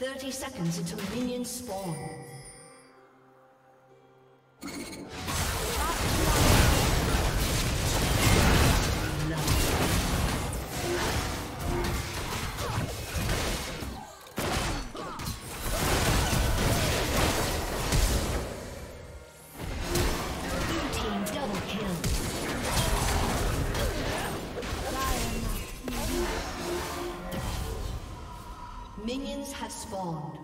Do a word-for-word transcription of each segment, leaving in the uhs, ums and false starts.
Thirty seconds until minions spawn. Minions have spawned.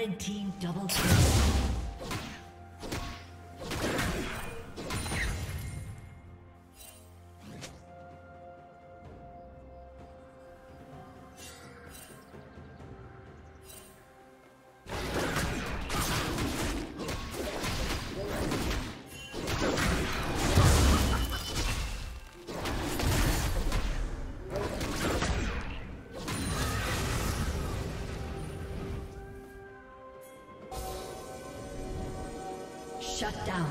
Red team double kill. Shut down.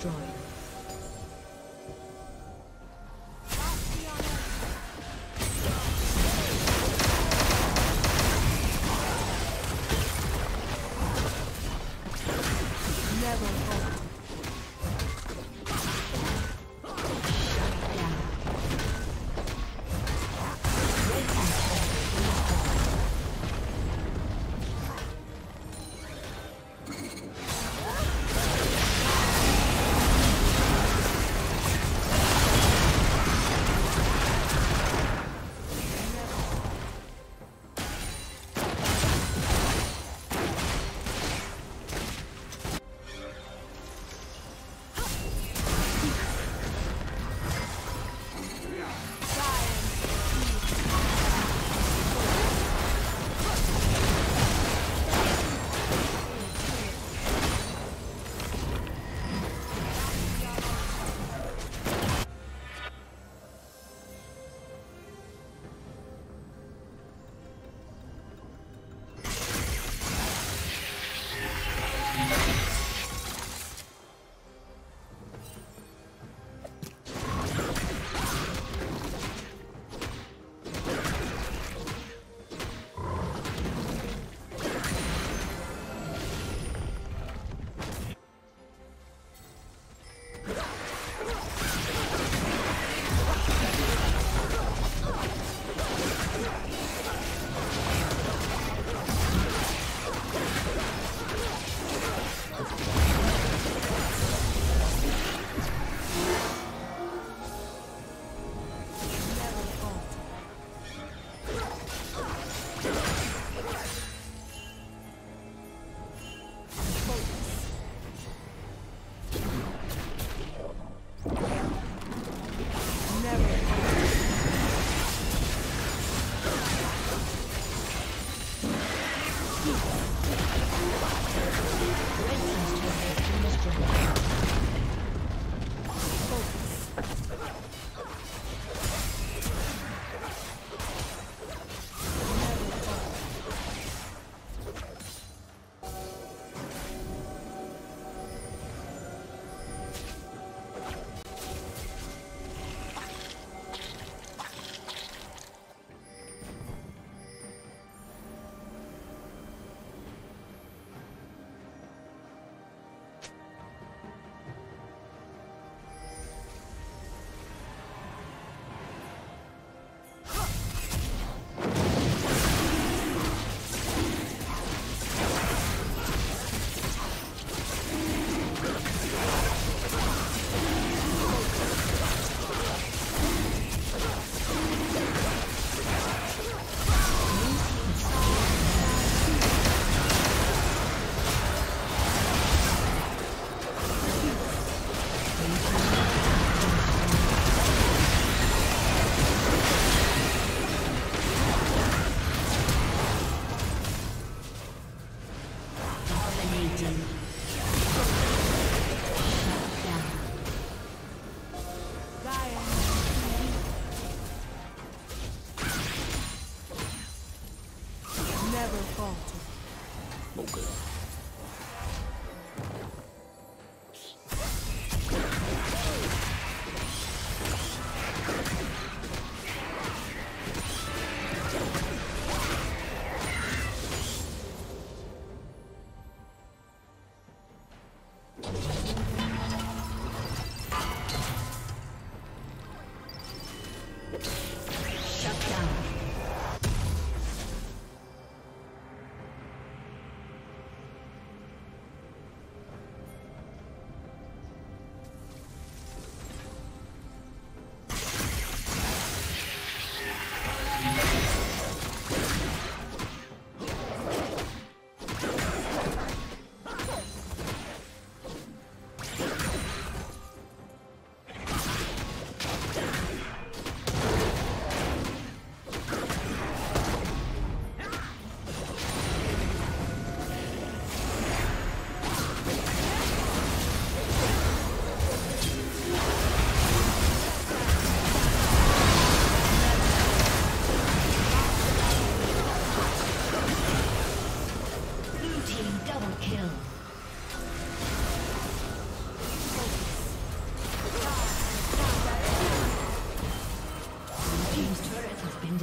destroyed.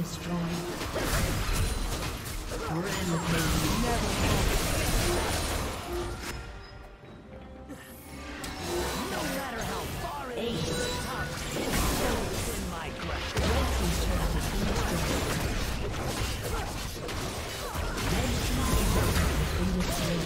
destroyed. Rampage never ends. No matter how far it is, it's still within my grasp. Red team's turret has been destroyed. Red team's turret has been destroyed.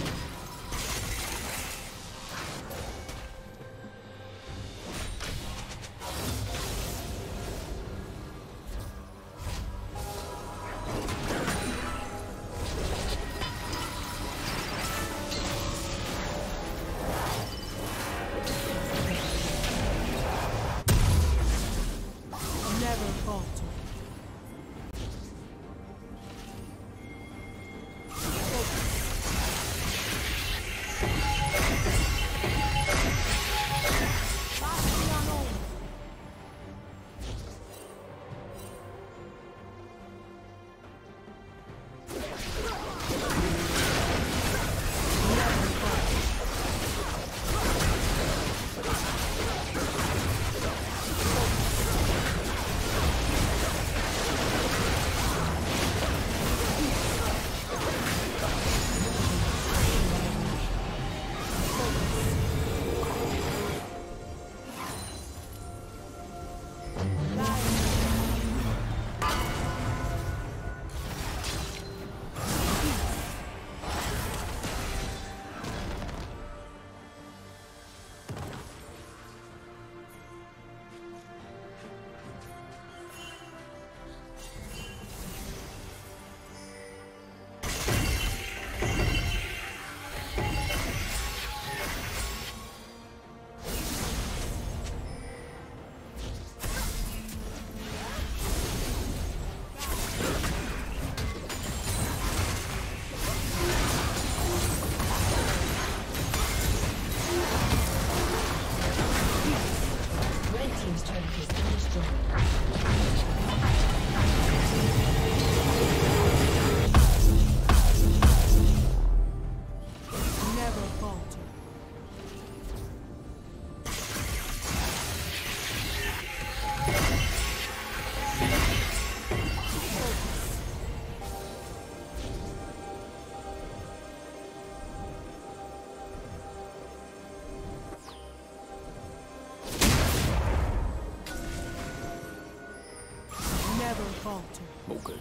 Okay.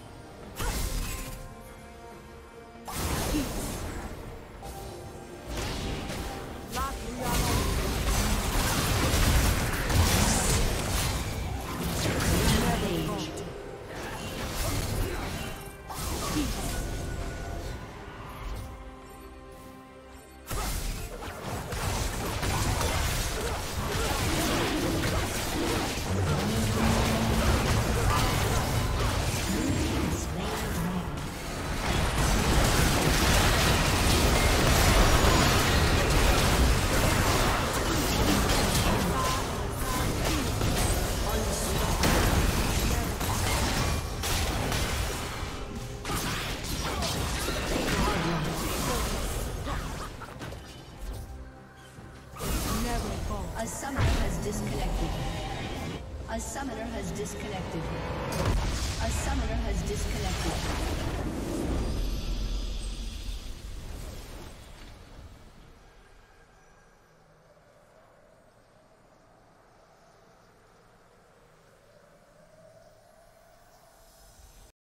A summoner has disconnected. A summoner has disconnected. A summoner has disconnected.